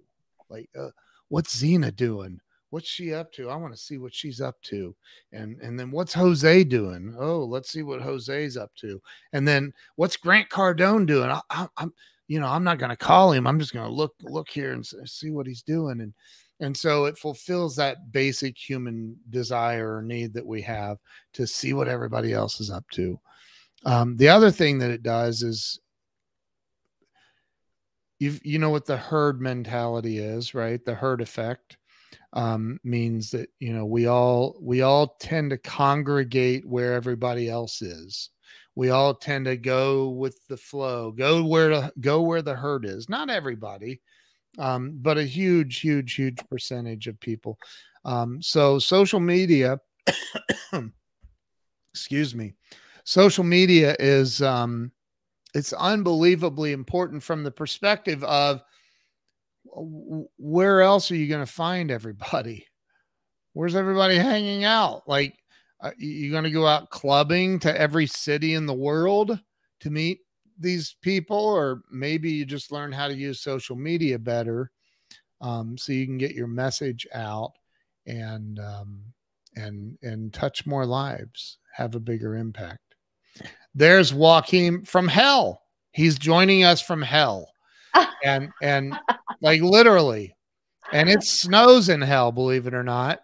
Like, uh, what's Zena doing? What's she up to? I want to see what she's up to. And, and then what's Jose doing? Oh, let's see what Jose's up to. And then what's Grant Cardone doing? I, I, I'm, you know, I'm not going to call him. I'm just going to look, look here and see what he's doing. And, and so it fulfills that basic human desire or need that we have to see what everybody else is up to. Um, the other thing that it does is, You've, you know what the herd mentality is, right? The herd effect um, means that, you know, we all, we all tend to congregate where everybody else is. We all tend to go with the flow, go where, to, go where the herd is. Not everybody, um, but a huge, huge, huge percentage of people. Um, so social media, excuse me, social media is, um, it's unbelievably important from the perspective of, where else are you going to find everybody? Where's everybody hanging out? Like, are you going to go out clubbing to every city in the world to meet these people? Or maybe you just learn how to use social media better, um, so you can get your message out and, um, and, and touch more lives, have a bigger impact. There's Joaquin from hell. He's joining us from hell. And, and like literally, and it snows in hell, believe it or not.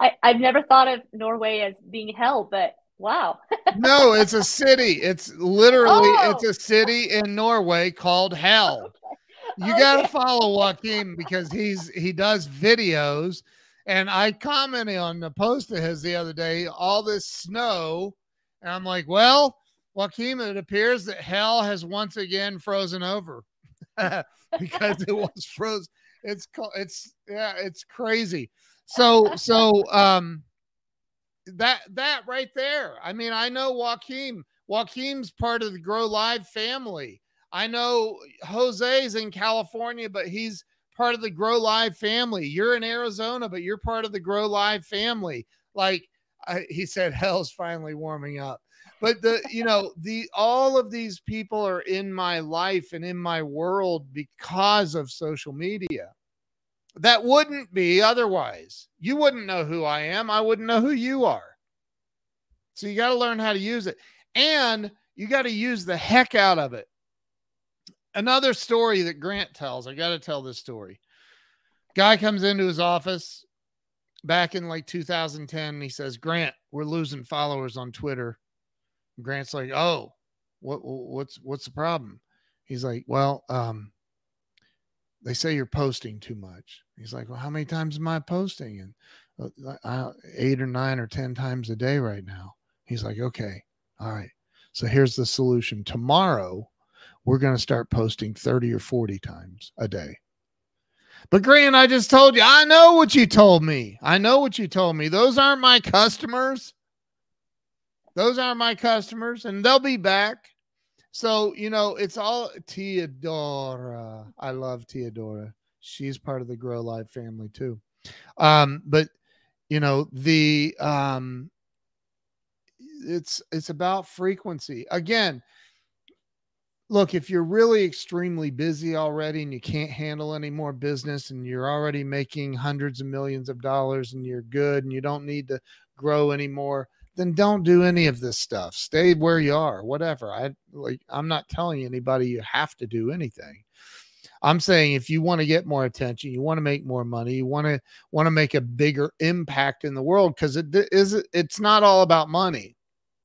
I, I've never thought of Norway as being hell, but wow. No, it's a city. It's literally, oh. It's a city in Norway called hell. Okay. You okay. Got to follow Joaquin, because he's, he does videos. And I commented on the post of his the other day, all this snow. And I'm like, well, Joaquin, it appears that hell has once again frozen over. because it was frozen. It's it's yeah, it's crazy. So so um, that that right there. I mean, I know Joaquin. Joaquin's part of the Grow Live family. I know Jose's in California, but he's part of the Grow Live family. You're in Arizona, but you're part of the Grow Live family. Like I, he said, hell's finally warming up. But the, you know, the, all of these people are in my life and in my world because of social media. That wouldn't be otherwise. You wouldn't know who I am. I wouldn't know who you are. So you got to learn how to use it, and you got to use the heck out of it. Another story that Grant tells, I got to tell this story. Guy comes into his office back in like two thousand ten. And he says, Grant, we're losing followers on Twitter. Grant's like, oh, what, what's, what's the problem? He's like, well, um, they say you're posting too much. He's like, well, how many times am I posting? And uh, uh, eight or nine or ten times a day right now. He's like, okay, all right. So here's the solution. Tomorrow, we're going to start posting thirty or forty times a day. But Grant, I just told you, I know what you told me. I know what you told me. Those aren't my customers. Those aren't my customers, and they'll be back. So, you know, it's all Teodora. I love Teodora. She's part of the Grow Live family too. Um, but you know, the, um, it's, it's about frequency again. Look, if you're really extremely busy already and you can't handle any more business and you're already making hundreds of millions of dollars and you're good and you don't need to grow anymore, then don't do any of this stuff. Stay where you are, whatever. I like, I'm not telling anybody you have to do anything. I'm saying if you want to get more attention, you want to make more money, you want to want to make a bigger impact in the world, because it is it's not all about money.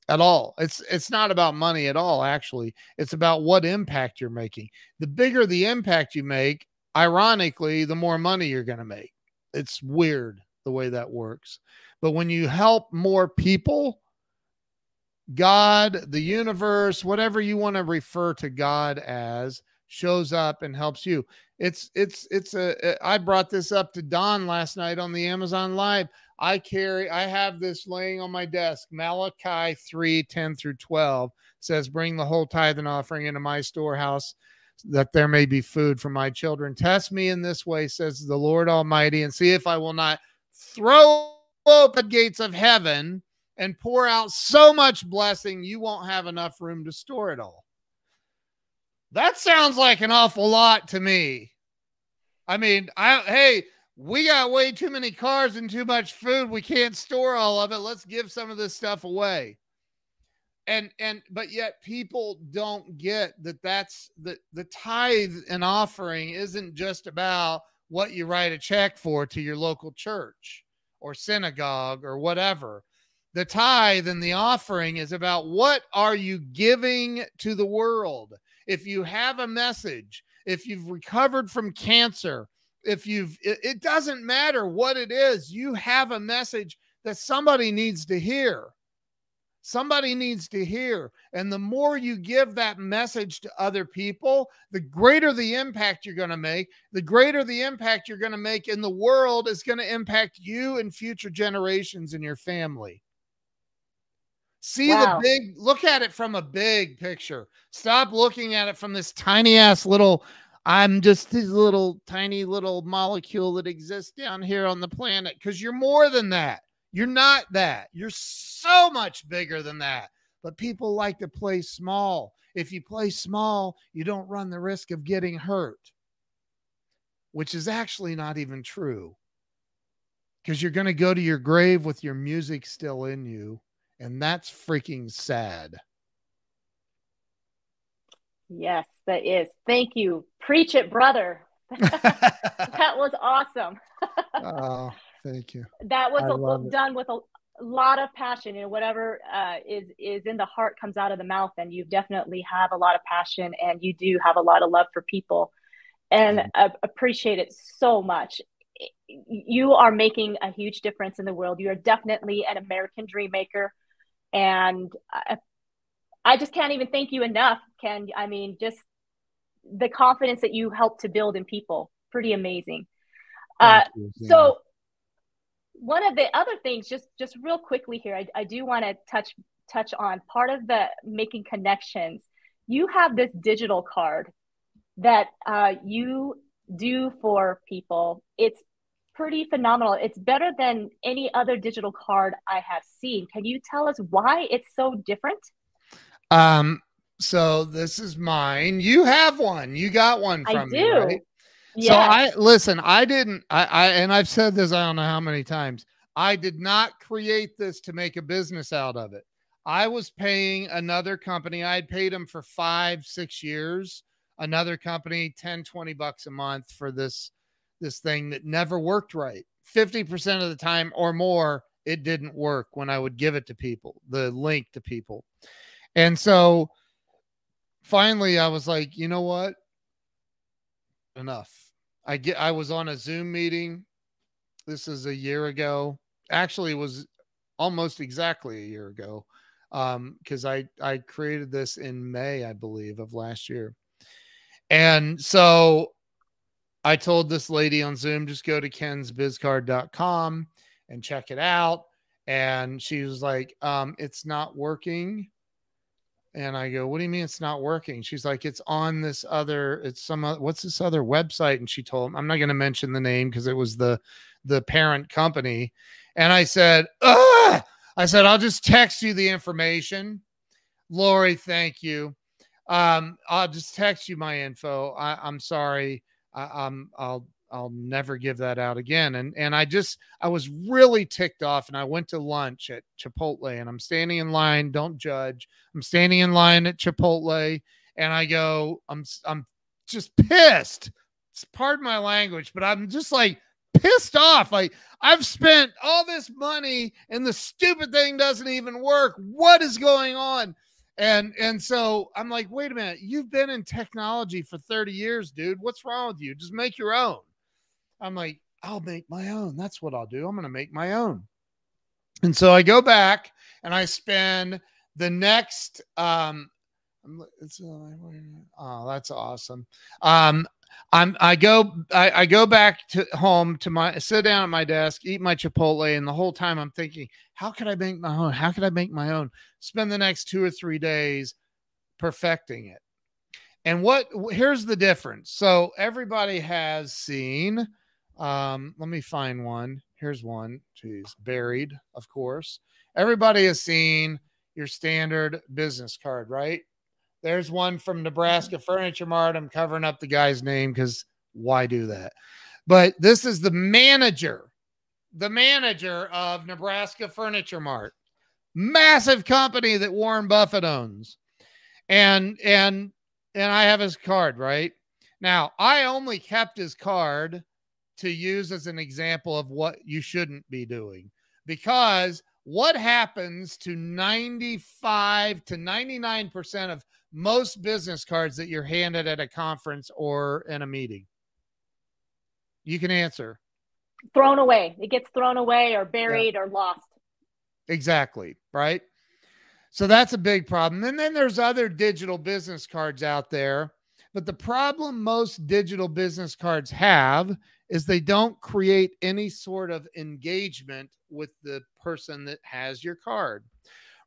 At all. It's, it's not about money at all. Actually, it's about what impact you're making. The bigger the impact you make, ironically, the more money you're going to make. It's weird the way that works. But when you help more people, God, the universe, whatever you want to refer to God as, shows up and helps you. It's, it's, it's a, I brought this up to Don last night on the Amazon Live. I carry, I have this laying on my desk. Malachi three, ten through twelve says, bring the whole tithe and offering into my storehouse that there may be food for my children. Test me in this way, says the Lord Almighty, and see if I will not throw open the gates of heaven and pour out so much blessing you won't have enough room to store it all. That sounds like an awful lot to me. I mean, I, hey, we got way too many cars and too much food. We can't store all of it. Let's give some of this stuff away. And, and, but yet people don't get that. That's the, the tithe and offering isn't just about what you write a check for to your local church or synagogue or whatever. The tithe and the offering is about what are you giving to the world? If you have a message, if you've recovered from cancer, if you've, it, it doesn't matter what it is, you have a message that somebody needs to hear. Somebody needs to hear. And the more you give that message to other people, the greater the impact you're going to make, the greater the impact you're going to make in the world is going to impact you and future generations in your family. See wow. the big, look at it from a big picture. Stop looking at it from this tiny ass little, I'm just this little tiny little molecule that exists down here on the planet, because you're more than that. You're not that. You're so much bigger than that. But people like to play small. If you play small, you don't run the risk of getting hurt, which is actually not even true, because you're going to go to your grave with your music still in you. And that's freaking sad. Yes, that is. Thank you. Preach it, brother. That was awesome. Oh, thank you. That was a, done with a lot of passion. You know, whatever uh, is, is in the heart comes out of the mouth, and you definitely have a lot of passion, and you do have a lot of love for people, and mm. I appreciate it so much. You are making a huge difference in the world. You are definitely an American dream maker. And I, I just can't even thank you enough, Ken. I mean, just the confidence that you help to build in people. Pretty amazing. Uh, so one of the other things, just, just real quickly here, I, I do want to touch, touch on part of the making connections. You have this digital card that uh, you do for people. It's pretty phenomenal. It's better than any other digital card I have seen. Can you tell us why it's so different? Um, so this is mine. You have one. You got one from me, right? I do. Yes. So I listen, I didn't, I, I, and I've said this, I don't know how many times, I did not create this to make a business out of it. I was paying another company. I had paid them for five, six years, another company, ten, twenty bucks a month for this, this thing that never worked right. fifty percent of the time or more, it didn't work when I would give it to people, the link to people. And so finally I was like, you know what? Enough. I get, I was on a Zoom meeting. This is a year ago. Actually, it was almost exactly a year ago. Um, cause I, I created this in May, I believe, of last year. And so I told this lady on Zoom, just go to Kens Biz Card dot com and check it out. And she was like, um, it's not working. And I go, what do you mean it's not working? She's like, it's on this other, it's some, what's this other website? And she told him, I'm not going to mention the name because it was the, the parent company. And I said, Ugh! I said, I'll just text you the information. Lori, thank you. Um, I'll just text you my info. I, I'm sorry. I, I'm, I'll, I'll never give that out again. And, and I just, I was really ticked off, and I went to lunch at Chipotle, and I'm standing in line. Don't judge. I'm standing in line at Chipotle, and I go, I'm, I'm just pissed. It's pardon my language, but I'm just like pissed off. Like, I've spent all this money and the stupid thing doesn't even work. What is going on? And, and so I'm like, wait a minute, you've been in technology for thirty years, dude. What's wrong with you? Just make your own. I'm like, I'll make my own. That's what I'll do. I'm going to make my own. And so I go back and I spend the next, um, it's, oh, that's awesome. Um, I'm, I go, I, I go back to home to my, sit down at my desk, eat my Chipotle. And the whole time I'm thinking, how could I make my own? How could I make my own? Spend the next two or three days perfecting it. And what, here's the difference. So everybody has seen, um, let me find one. Here's one. Jeez, buried, of course. Everybody has seen your standard business card, right? There's one from Nebraska Furniture Mart. I'm covering up the guy's name because why do that? But this is the manager, the manager of Nebraska Furniture Mart, massive company that Warren Buffett owns. And, and, and I have his card right now. I only kept his card to use as an example of what you shouldn't be doing, because what happens to ninety-five to ninety-nine percent of most business cards that you're handed at a conference or in a meeting? You can answer. Thrown away. It gets thrown away or buried, yeah, or lost. Exactly. Right. So that's a big problem. And then there's other digital business cards out there. But the problem most digital business cards have is they don't create any sort of engagement with the person that has your card.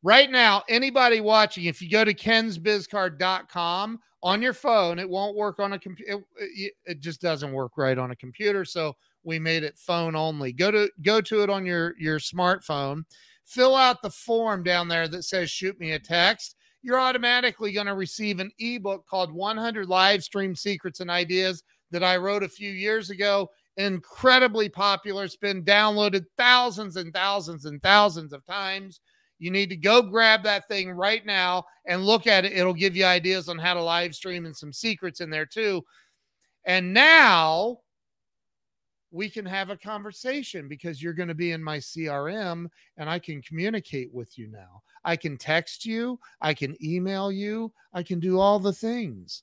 Right now, anybody watching, if you go to Kens Biz Card dot com on your phone, it won't work on a computer. It, it just doesn't work right on a computer. So we made it phone only. Go to, go to it on your, your smartphone. Fill out the form down there that says, shoot me a text. You're automatically going to receive an ebook called one hundred Live Stream Secrets and Ideas that I wrote a few years ago. Incredibly popular. It's been downloaded thousands and thousands and thousands of times. You need to go grab that thing right now and look at it. It'll give you ideas on how to live stream and some secrets in there too. And now we can have a conversation because you're going to be in my C R M and I can communicate with you now. I can text you. I can email you. I can do all the things.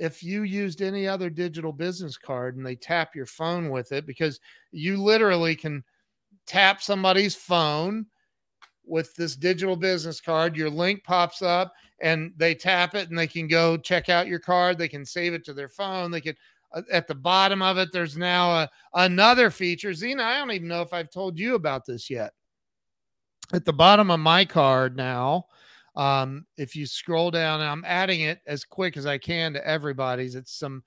If you used any other digital business card and they tap your phone with it, because you literally can tap somebody's phone with this digital business card. Your link pops up and they tap it and they can go check out your card. They can save it to their phone. They can, at the bottom of it, there's now a, another feature. Zena, I don't even know if I've told you about this yet. At the bottom of my card now, um, if you scroll down, and I'm adding it as quick as I can to everybody's. It's some,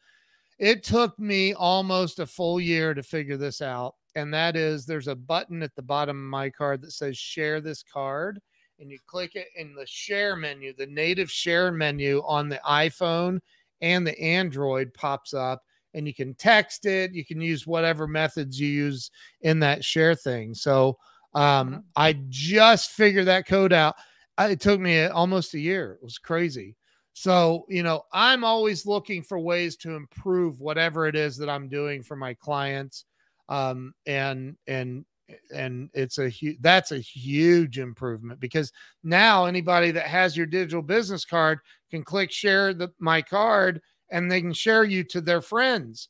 it took me almost a full year to figure this out. And that is, there's a button at the bottom of my card that says share this card, and you click it in the share menu. The native share menu on the iPhone and the Android pops up, and you can text it. You can use whatever methods you use in that share thing. So um, I just figured that code out. It took me almost a year. It was crazy. So, you know, I'm always looking for ways to improve whatever it is that I'm doing for my clients. Um, and, and, and it's a huge, that's a huge improvement, because now anybody that has your digital business card can click share the, my card, and they can share you to their friends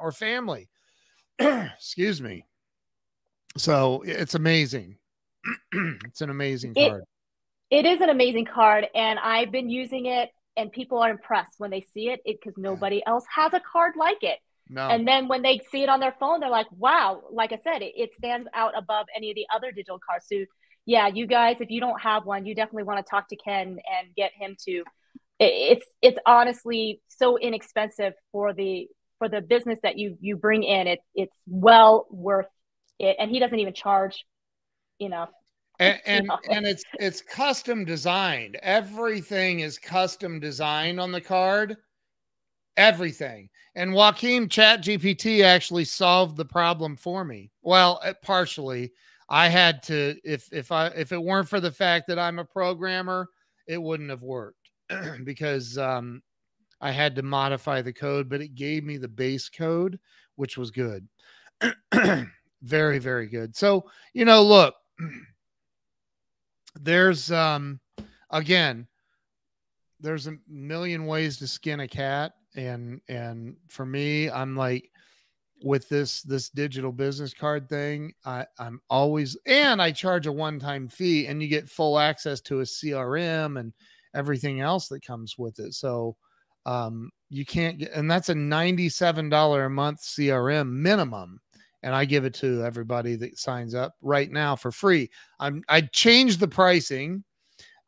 or family. Excuse me. So it's amazing. It's an amazing it, card. It is an amazing card, and I've been using it, and people are impressed when they see it, because nobody else has a card like it. No. And then when they see it on their phone, they're like, wow, like I said, it, it stands out above any of the other digital cards. So yeah, you guys, if you don't have one, you definitely want to talk to Ken and get him to, it, it's, it's honestly so inexpensive for the, for the business that you, you bring in. It, it's well worth it. And he doesn't even charge enough. And, and, and it's, it's custom designed. Everything is custom designed on the card. Everything. And Joaquin, ChatGPT actually solved the problem for me. Well, partially. I had to, if if I if it weren't for the fact that I'm a programmer, it wouldn't have worked, because um, I had to modify the code, but it gave me the base code, which was good. Very, very good. So, you know, look, there's um, again, there's a million ways to skin a cat. And, and for me, I'm like, with this, this digital business card thing, I I'm always, and I charge a one-time fee, and you get full access to a C R M and everything else that comes with it. So, um, you can't get, and that's a ninety-seven dollars a month C R M minimum. And I give it to everybody that signs up right now for free. I'm, I changed the pricing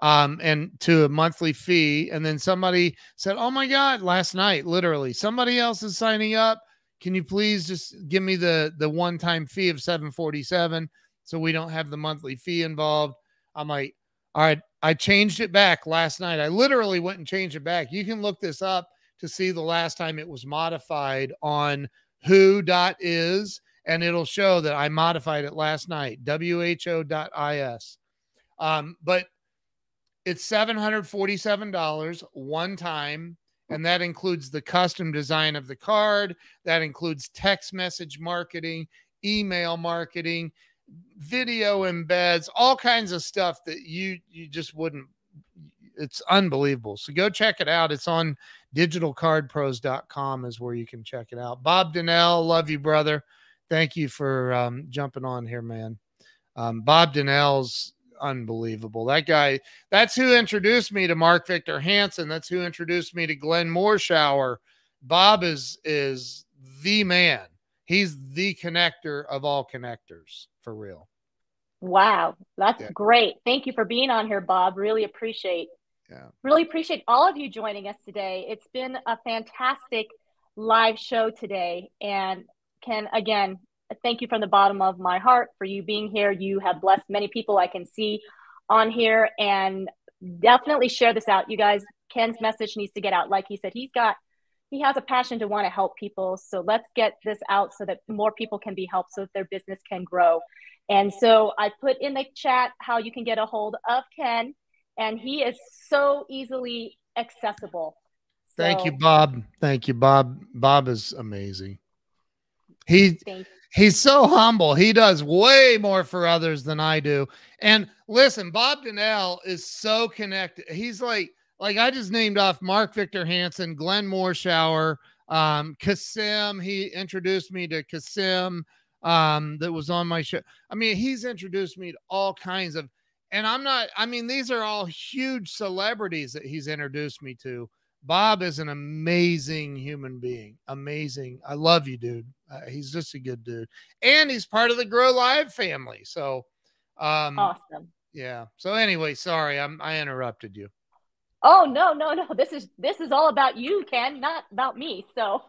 Um, and to a monthly fee. And then somebody said, oh my God, last night, literally somebody else is signing up. Can you please just give me the, the one-time fee of seven forty-seven, so we don't have the monthly fee involved? I'm like, all right, I changed it back last night. I literally went and changed it back. You can look this up to see the last time it was modified on W H O dot I S, and it'll show that I modified it last night, W H O dot I S. Um, but it's seven hundred forty-seven dollars one time, and that includes the custom design of the card. That includes text message marketing, email marketing, video embeds, all kinds of stuff that you, you just wouldn't. It's unbelievable. So go check it out. It's on digital card pros dot com is where you can check it out. Bob Donnell, love you, brother. Thank you for um, jumping on here, man. Um, Bob Donnell's unbelievable. That guy, that's who introduced me to Mark Victor Hansen. That's who introduced me to Glenn Morshower. Bob is, is the man. He's the connector of all connectors, for real. Wow. That's yeah. great. Thank you for being on here, Bob. Really appreciate, yeah. really appreciate all of you joining us today. It's been a fantastic live show today. And Ken, again, thank you from the bottom of my heart for you being here. You have blessed many people I can see on here, and definitely share this out. You guys, Ken's message needs to get out. Like he said, he's got, he has a passion to want to help people. So let's get this out so that more people can be helped, so that their business can grow. And so I put in the chat how you can get a hold of Ken, and he is so easily accessible. So, thank you, Bob. Thank you, Bob. Bob is amazing. He, he's so humble. He does way more for others than I do. And listen, Bob Donnell is so connected. He's like, like I just named off Mark Victor Hansen, Glenn Morshower, um, Kasim. He introduced me to Kasim um, that was on my show. I mean, he's introduced me to all kinds of, and I'm not, I mean, these are all huge celebrities that he's introduced me to. Bob is an amazing human being. Amazing. I love you, dude. Uh, he's just a good dude. And he's part of the Grow Live family. So, um, awesome. Yeah. So anyway, sorry, I'm, I interrupted you. Oh, no, no, no. This is, this is all about you, Ken, not about me. So,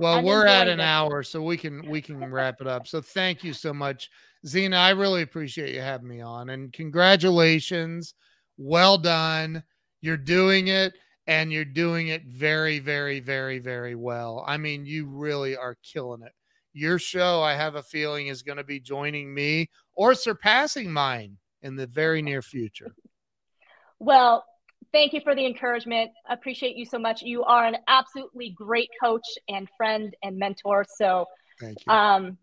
well, we're at an hour, so we can, we can wrap it up. So thank you so much, Zena. I really appreciate you having me on, and congratulations. Well done. You're doing it. And you're doing it very, very, very, very well. I mean, you really are killing it. Your show, I have a feeling, is going to be joining me or surpassing mine in the very near future. Well, thank you for the encouragement. I appreciate you so much. You are an absolutely great coach and friend and mentor. So, thank you. Um,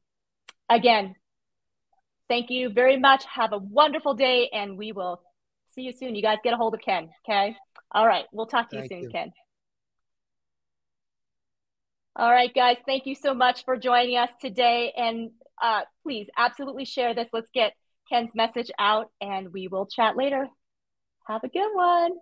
again, thank you very much. Have a wonderful day, and we will see you soon. You guys get a hold of Ken, okay? All right. We'll talk to you soon, Ken. All right, guys. Thank you so much for joining us today. And uh, please absolutely share this. Let's get Ken's message out, and we will chat later. Have a good one.